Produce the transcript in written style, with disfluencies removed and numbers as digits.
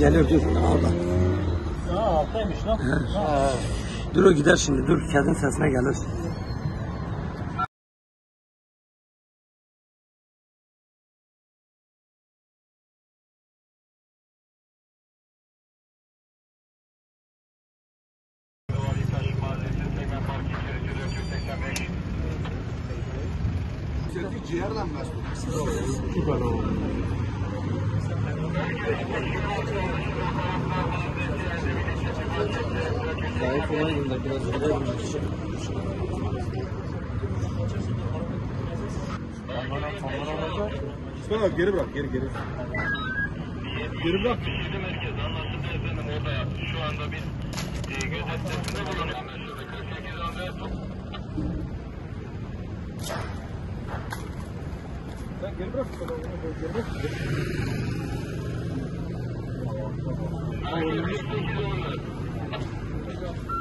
gelir dur orada. Ha, alttaymış lan. Ha. Dur o gider şimdi, dur kedin sesine gelir. Ciğerden başlıyor. Süper oldu. Zayıf olan yılda biraz ödeyim. Sonra geri bırak, geri. Geri bırak. Şehirde merkezi anlattı efendim, orada yaptı. Şu anda biz gözetmesinde bulunuyoruz. Şurada 48 anda yaptık. Gel bırak. Gel bırak.